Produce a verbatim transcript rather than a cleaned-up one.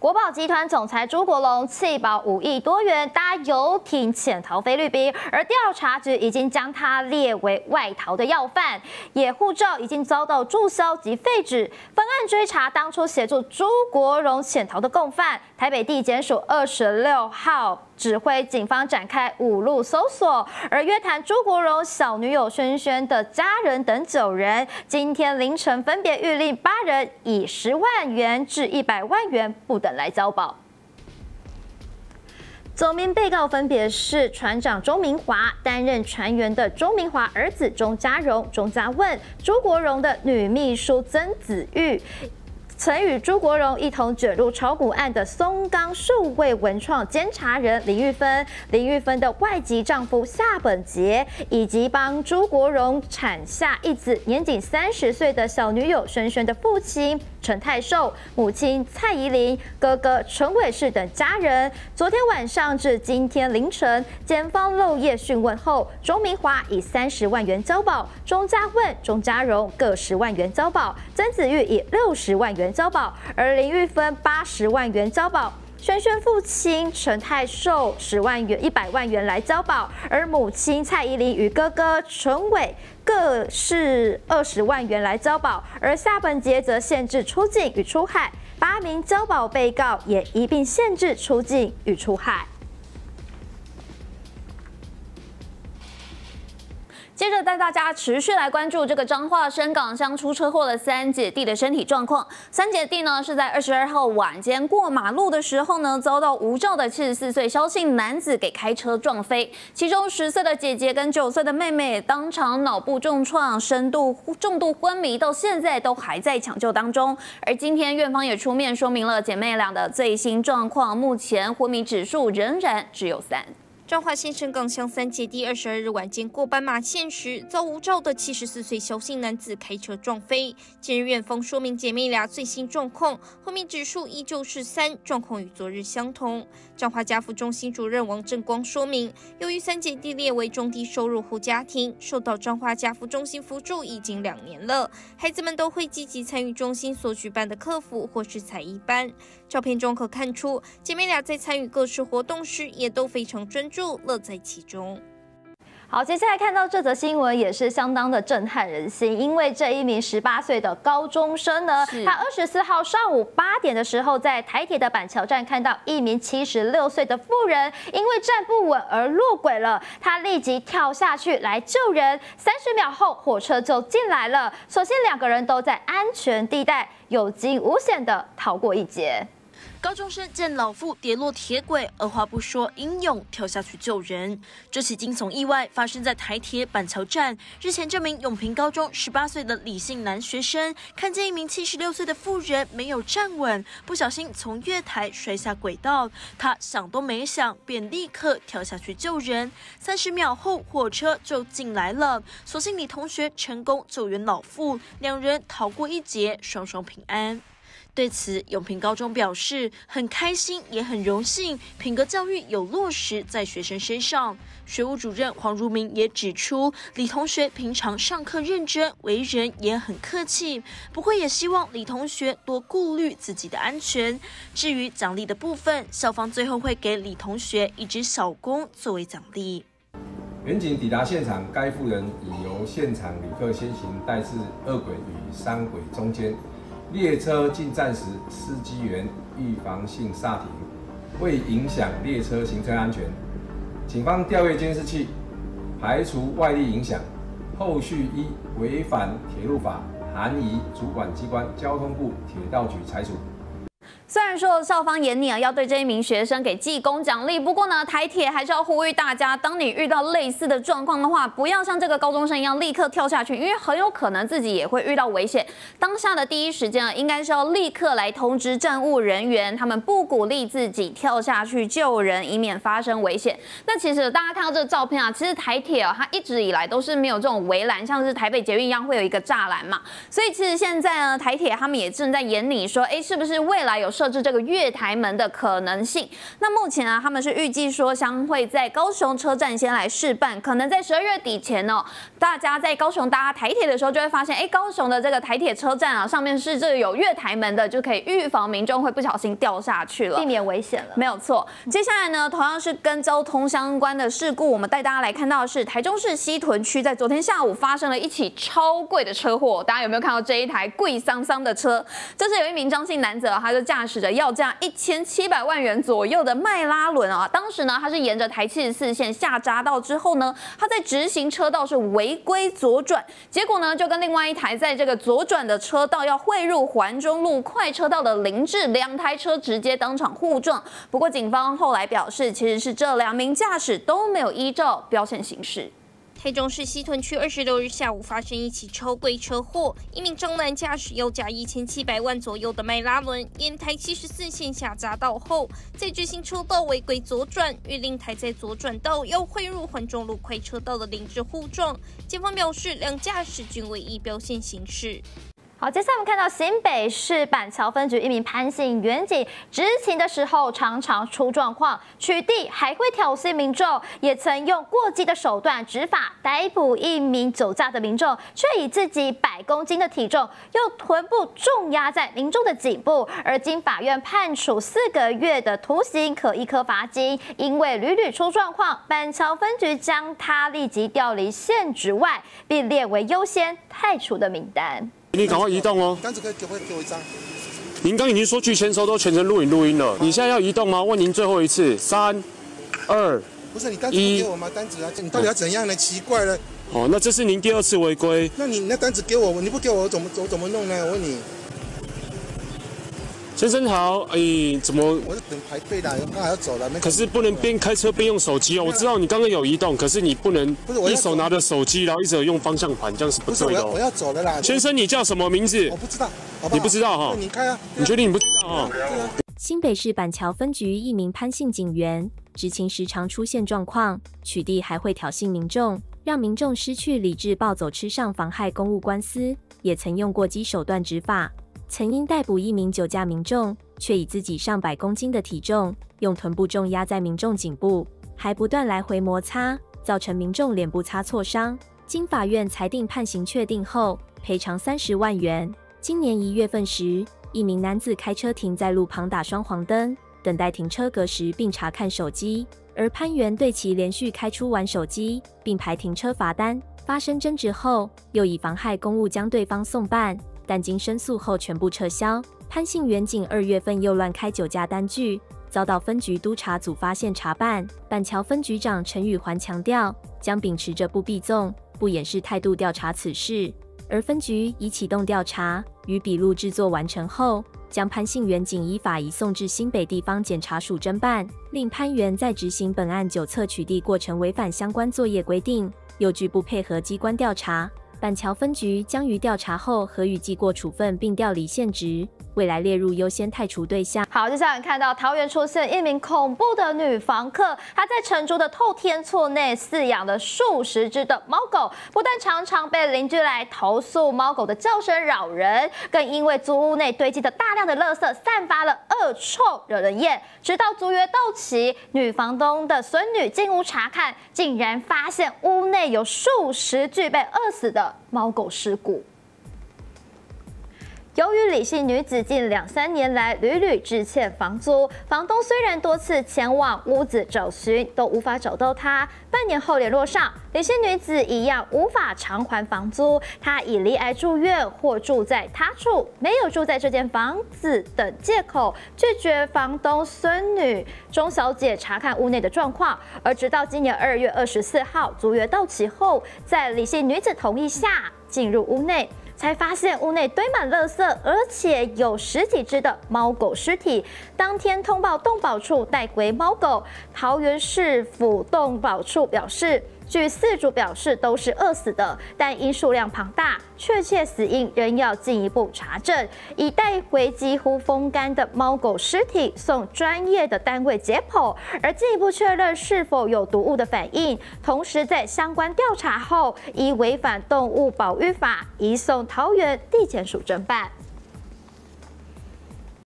国宝集团总裁朱国龙弃保五亿多元搭游艇潜逃菲律宾，而调查局已经将他列为外逃的要犯，也护照已经遭到注销及废止。分案追查当初协助朱国龙潜逃的共犯。台北地检署二十六号指挥警方展开五路搜索，而约谈朱国荣小女友萱萱的家人等九人，今天凌晨分别谕令八人以十万元至一百万元不等来交保。九名被告分别是船长钟明华、担任船员的钟明华儿子钟家荣、钟家问、朱国荣的女秘书曾子玉。 曾与朱国荣一同卷入炒股案的松冈数位文创监察人林玉芬、林玉芬的外籍丈夫夏本杰，以及帮朱国荣产下一子、年仅三十岁的小女友萱萱的父亲陈泰寿、母亲蔡宜玲、哥哥陈伟士等家人。昨天晚上至今天凌晨，检方漏夜讯问后，钟明华以三十万元交保，钟家问、钟家荣各十万元交保，曾子玉以六十万元 交保，而林玉芬八十万元交保，萱萱父亲陈泰寿十万元、一百万元来交保，而母亲蔡依林与哥哥陈伟各是二十万元来交保，而夏本杰则限制出境与出海，八名交保被告也一并限制出境与出海。 接着带大家持续来关注这个彰化深港乡出车祸的三姐弟的身体状况。三姐弟呢是在二十二号晚间过马路的时候呢，遭到无照的七十四岁萧姓男子给开车撞飞，其中十岁的姐姐跟九岁的妹妹当场脑部重创，深度重度昏迷，到现在都还在抢救当中。而今天院方也出面说明了姐妹俩的最新状况，目前昏迷指数仍然只有三。 彰化县深港乡三姐弟二十二日晚间过斑马线时，遭无照的七十四岁萧姓男子开车撞飞。近日院方说明姐妹俩最新状况，昏迷指数依旧是三，状况与昨日相同。彰化家扶中心主任王正光说明，由于三姐弟列为中低收入户家庭，受到彰化家扶中心扶助已经两年了，孩子们都会积极参与中心所举办的课辅或是才艺班。照片中可看出，姐妹俩在参与各式活动时也都非常专注， 乐在其中。好，接下来看到这则新闻也是相当的震撼人心，因为这一名十八岁的高中生呢，他二十四号上午八点的时候，在台铁的板桥站看到一名七十六岁的妇人因为站不稳而落轨了，他立即跳下去来救人。三十秒后，火车就进来了，所幸两个人都在安全地带，有惊无险的逃过一劫。 高中生见老妇跌落铁轨，二话不说，英勇跳下去救人。这起惊悚意外发生在台铁板桥站。日前，这名永平高中十八岁的李姓男学生看见一名七十六岁的妇人没有站稳，不小心从月台摔下轨道。他想都没想，便立刻跳下去救人。三十秒后，火车就进来了。所幸李同学成功救援老妇，两人逃过一劫，双双平安。 对此，永平高中表示很开心，也很荣幸品格教育有落实在学生身上。学务主任黄如明也指出，李同学平常上课认真，为人也很客气，不过也希望李同学多顾虑自己的安全。至于奖励的部分，校方最后会给李同学一只小弓作为奖励。远警抵达现场，该妇人已由现场旅客先行带至二轨与三轨中间。 列车进站时，司机员预防性刹停，未影响列车行车安全。警方调阅监视器，排除外力影响，后续依违反铁路法，函移主管机关交通部铁道局裁处。 虽然说校方严厉啊，要对这一名学生给记功奖励，不过呢，台铁还是要呼吁大家，当你遇到类似的状况的话，不要像这个高中生一样立刻跳下去，因为很有可能自己也会遇到危险。当下的第一时间啊，应该是要立刻来通知站务人员，他们不鼓励自己跳下去救人，以免发生危险。那其实大家看到这个照片啊，其实台铁啊，它一直以来都是没有这种围栏，像是台北捷运一样会有一个栅栏嘛，所以其实现在呢，台铁他们也正在研拟说，哎，是不是未来有 市设置这个月台门的可能性。那目前啊，他们是预计说将会在高雄车站先来试办，可能在十二月底前哦，大家在高雄搭台铁的时候就会发现，哎，高雄的这个台铁车站啊，上面是这有月台门的，就可以预防民众会不小心掉下去了，避免危险了。没有错。接下来呢，同样是跟交通相关的事故，我们带大家来看到的是台中市西屯区在昨天下午发生了一起超贵的车祸，大家有没有看到这一台贵桑桑的车？这是有一名张姓男子啊，他就驾驶着要价一千七百万元左右的迈拉伦啊，当时呢他是沿着台七十四线下匝道之后呢，他在直行车道是违规左转，结果呢就跟另外一台在这个左转的车道要汇入环中路快车道的邻致，两台车直接当场互撞。不过警方后来表示，其实是这两名驾驶都没有依照标线行驶。 台中市西屯区二十六日下午发生一起超贵车祸，一名张男驾驶要价一千七百万左右的迈拉伦，沿台七十四线下匝道后，在直行车道违规左转，与另台在左转道要汇入环中路快车道的邻致互撞。警方表示，两驾驶均未依标线行驶。 好，接下来我们看到新北市板桥分局一名潘姓员警执勤的时候常常出状况，取缔还会挑衅民众，也曾用过激的手段执法逮捕一名酒驾的民众，却以自己百公斤的体重用臀部重压在民众的颈部，而经法院判处四个月的徒刑，可一颗罚金。因为屡屡出状况，板桥分局将他立即调离现职外，并列为优先汰除的名单。 你赶快移动哦！单子可以给我给我一张。您刚已经说拒签收，都全程录影录音了。你现在要移动吗？问您最后一次，三、二、不是你单子给我吗？单子啊，你到底要怎样呢？奇怪了。哦，那这是您第二次违规。那你那单子给我，你不给我，我怎么我怎么弄呢？我问你。先生好，哎，怎么？我是等排队的，他还要走了。可是不能边开车边用手机哦。我知道你刚刚有移动，可是你不能一手拿着手机，然后一手用方向盘，这样是不对的。我要走了啦。先生，你叫什么名字？我不知道。你不知道哈？你开啊！你确定你不知道啊？新北市板桥分局一名潘姓警员执勤时常出现状况，取缔还会挑衅民众，让民众失去理智，暴走吃上妨害公务官司，也曾用过激手段执法。 曾因逮捕一名酒驾民众，却以自己上百公斤的体重，用臀部重压在民众颈部，还不断来回摩擦，造成民众脸部擦挫伤。经法院裁定判刑确定后，赔偿三十万元。今年一月份时，一名男子开车停在路旁打双黄灯，等待停车格时并查看手机，而潘员对其连续开出玩手机，并排停车罚单。发生争执后，又以妨害公务将对方送办。 但经申诉后全部撤销。潘姓员警二月份又乱开酒驾单据，遭到分局督察组发现查办。板桥分局长陈宇环强调，将秉持着不避纵、不掩饰态度调查此事。而分局已启动调查，于笔录制作完成后，将潘姓员警依法移送至新北地方检察署侦办。另潘员在执行本案酒测取缔过程违反相关作业规定，又拒不配合机关调查。 板桥分局将于调查后核予记过处分，并调离现职，未来列入优先汰除对象。好，接下来看到桃园出现一名恐怖的女房客，她在成都的透天厝内饲养了数十只的猫狗，不但常常被邻居来投诉猫狗的叫声扰人，更因为租屋内堆积的大量的垃圾散发了恶臭，惹人厌。直到租约到期，女房东的孙女进屋查看，竟然发现屋内有数十具被饿死的 猫狗尸骨。由于李姓女子近两三年来屡屡致欠房租，房东虽然多次前往屋子找寻，都无法找到她。半年后联络上，李姓女子一样无法偿还房租，她以罹癌住院或住在他处，没有住在这间房子等借口，拒绝房东孙女钟小姐查看屋内的状况。而直到今年二月二十四号租约到期后，在李姓女子同意下进入屋内， 才发现屋内堆满垃圾，而且有十几只的猫狗尸体。当天通报动保处带回猫狗，桃园市府动保处表示，据饲主表示都是饿死的，但因数量庞大，确切死因仍要进一步查证。已带回几乎风干的猫狗尸体送专业的单位解剖，而进一步确认是否有毒物的反应。同时在相关调查后，依违反动物保育法移送桃园地检署侦办。